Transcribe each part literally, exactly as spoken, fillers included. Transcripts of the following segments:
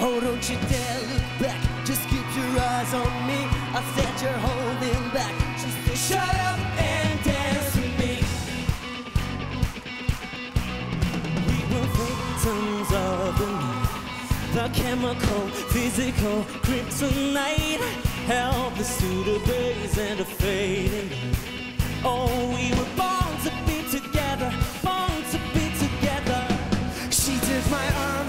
Oh, don't you dare look back, just keep your eyes on me. I said you're holding back, she said shut up and dance with me. We were victims of the night, the chemical, physical kryptonite, helpless to the gaze and the fading. Oh, we were born to be together, born to be together. She took my arm,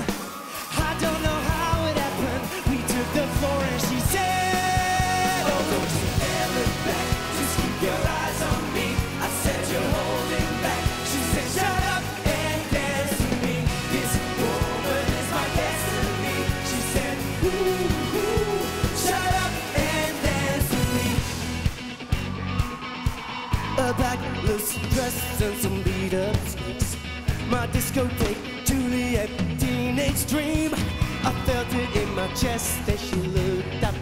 I don't know how it happened. We took the floor and she said, oh, don't you ever look back, just keep your eyes on me. I said you're holding back, she said shut up and dance with me. This woman is my destiny, she said, ooh, ooh, shut up and dance with me. A backless dress and some beat-up sneaks, my discotheque, Juliet, teenage dream. I felt it in my chest as she looked up.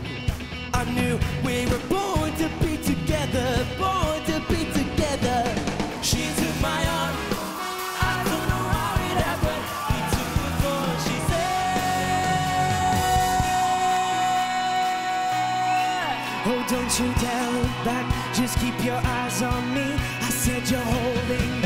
I knew we were born to be together, born to be together. She took my arm, I don't know how it happened. We took the floor, she said, oh, don't you dare look back, just keep your eyes on me. I said you're holding me.